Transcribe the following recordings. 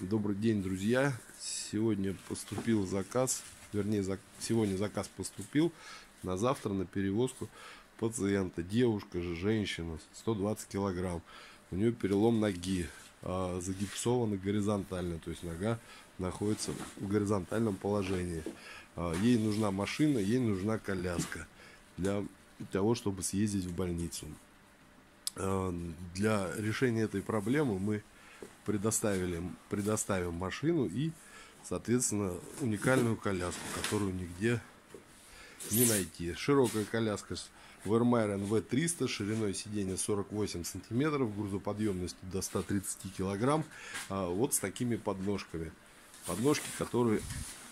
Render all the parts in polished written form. Добрый день, друзья! Сегодня поступил заказ, сегодня заказ поступил на завтра на перевозку пациента. Девушка же, женщина, 120 килограмм. У нее перелом ноги, загипсована горизонтально, то есть нога находится в горизонтальном положении. Ей нужна машина, ей нужна коляска для того, чтобы съездить в больницу. Для решения этой проблемы мы предоставим машину и, соответственно, уникальную коляску, которую нигде не найти. Широкая коляска Вермайер NV300, шириной сиденья 48 сантиметров, грузоподъемностью до 130 килограмм. Вот с такими подножками. Подножки, которые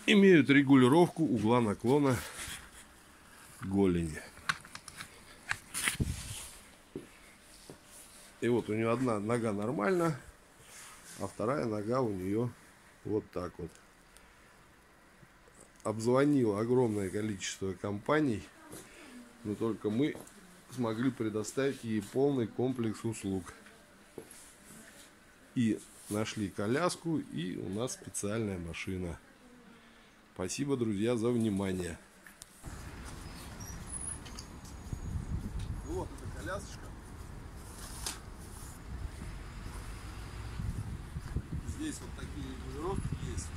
имеют регулировку угла наклона голени. И вот у нее одна нога нормально, а вторая нога у нее вот так вот. Обзвонила огромное количество компаний, но только мы смогли предоставить ей полный комплекс услуг. И нашли коляску, и у нас специальная машина. Спасибо, друзья, за внимание. Вот эта колясочка. Здесь вот такие регулировки есть.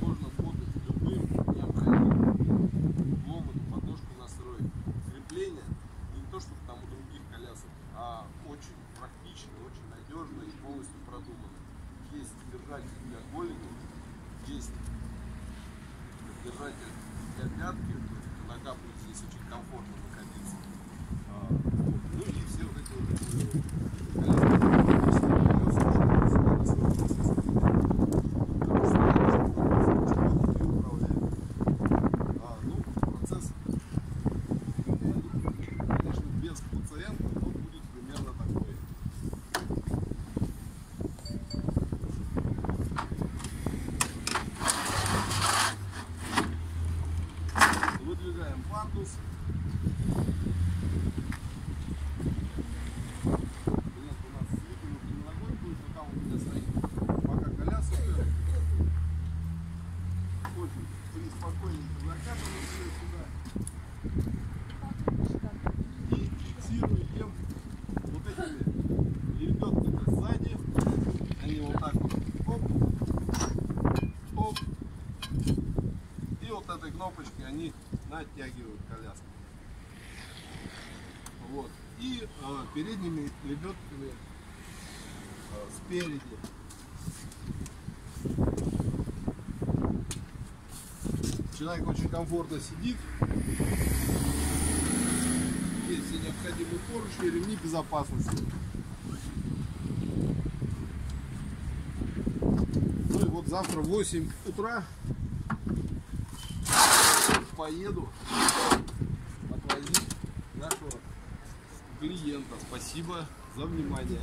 Можно под любым необходимым ломану подножку настроить. Крепление не то, чтобы там у других колясок, а очень практично, очень надежно и полностью продумано. Есть держатель для голени, есть держатель для пятки, нога будет здесь очень комфортно находиться. Ну и все вот эти вот коляски. Выдвигаем пандус. Нет, у нас свиток не ногой будет, но там у меня стоит пока коляска. Очень приспокойненько закатываем ее сюда. И фиксируем вот этими лебедками сзади. Они вот так вот. Оп. Оп. И вот этой кнопочкой они натягивают коляску. Вот. И передними лебедками спереди. Человек очень комфортно сидит. Есть все необходимые поручни, ремни безопасности. Ну и вот завтра в 8 утра поеду отвозить нашего клиента. Спасибо за внимание.